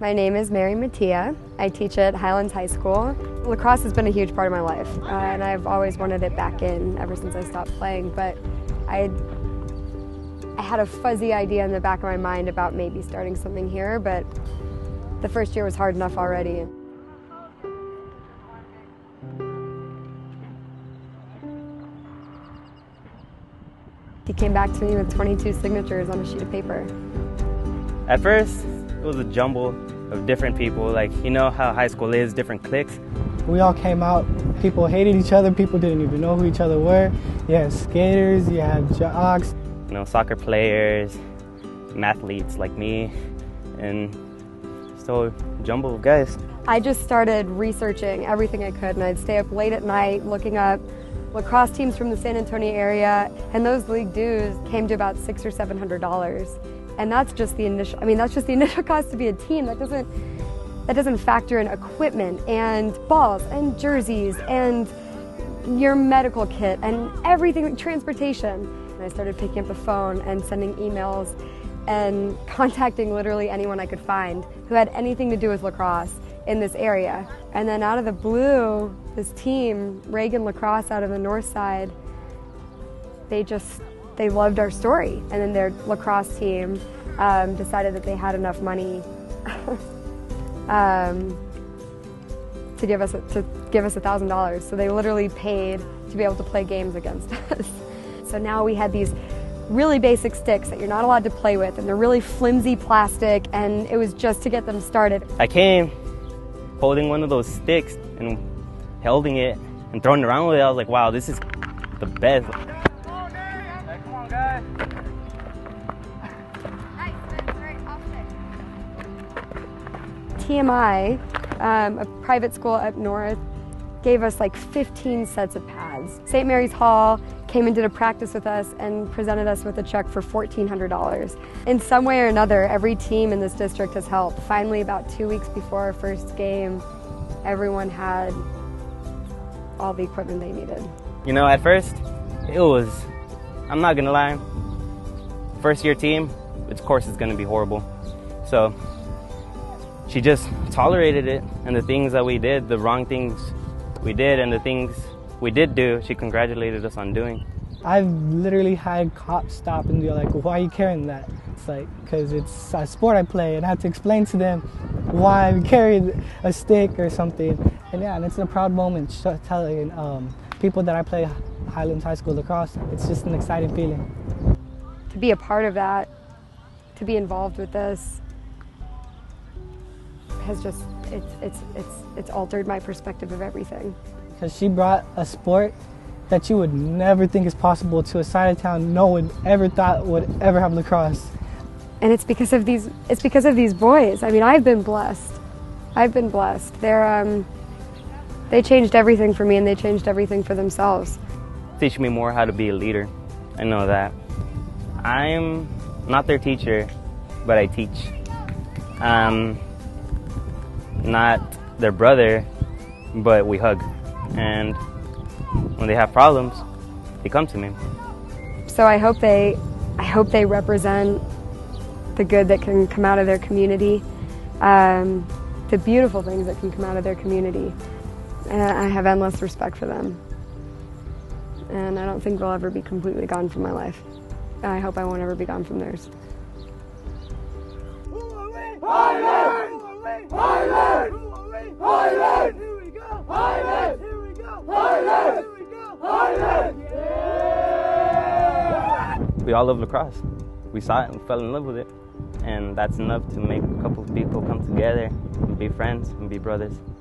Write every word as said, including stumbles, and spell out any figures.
My name is Mary Mattia. I teach at Highlands High School. Lacrosse has been a huge part of my life, uh, and I've always wanted it back in ever since I stopped playing, but I, I had a fuzzy idea in the back of my mind about maybe starting something here, but the first year was hard enough already. He came back to me with twenty-two signatures on a sheet of paper. At first, it was a jumble of different people. Like, you know how high school is, different cliques. We all came out, people hated each other, people didn't even know who each other were. You have skaters, you have jocks. You know, soccer players, mathletes like me, and so jumble of guys. I just started researching everything I could, and I'd stay up late at night looking up lacrosse teams from the San Antonio area, and those league dues came to about six or seven hundred dollars, and that's just the initial. I mean, that's just the initial cost to be a team. That doesn't that doesn't factor in equipment and balls and jerseys and your medical kit and everything, transportation. And I started picking up the phone and sending emails and contacting literally anyone I could find who had anything to do with lacrosse in this area. And then out of the blue, this team, Reagan Lacrosse out of the north side, they just, they loved our story. And then their lacrosse team um, decided that they had enough money um, to give us to give us a thousand dollars. So they literally paid to be able to play games against us. So now we had these really basic sticks that you're not allowed to play with, and they're really flimsy plastic, and it was just to get them started. I came holding one of those sticks and holding it and throwing it around with it. I was like, wow, this is the best. Come on, guys. Nice, that's right, off six. T M I, um, a private school up north, gave us like fifteen sets of pads. Saint Mary's Hall came and did a practice with us and presented us with a check for fourteen hundred dollars. In some way or another, every team in this district has helped. Finally, about two weeks before our first game, everyone had all the equipment they needed. You know, at first, it was, I'm not gonna lie, first year team, of course it's gonna be horrible. So she just tolerated it, and the things that we did, the wrong things we did, and the things we did do, she congratulated us on doing. I've literally had cops stop and be like, why are you carrying that? It's like, because it's a sport I play, and I have to explain to them why I'm carrying a stick or something. And yeah, and it's a proud moment telling um, people that I play Highlands High School lacrosse. It's just an exciting feeling. To be a part of that, to be involved with this, has just, it's, it's, it's, it's altered my perspective of everything. Because she brought a sport that you would never think is possible to a side of town no one ever thought would ever have lacrosse. And it's because of these, it's because of these boys. I mean, I've been blessed. I've been blessed. They're, um, they changed everything for me, and they changed everything for themselves. Teach me more how to be a leader. I know that. I'm not their teacher, but I teach. Um, not their brother, but we hug. And when they have problems, they come to me. So I hope they, I hope they represent the good that can come out of their community, um, the beautiful things that can come out of their community. And I have endless respect for them. And I don't think they'll ever be completely gone from my life. I hope I won't ever be gone from theirs. Highlands! Highlands! Highlands! Here we go! Highlands! Here we go! Highlands! Here we go! Highlands! Yeah! We all love lacrosse. We saw it and fell in love with it. And that's enough to make a couple of people come together and be friends and be brothers.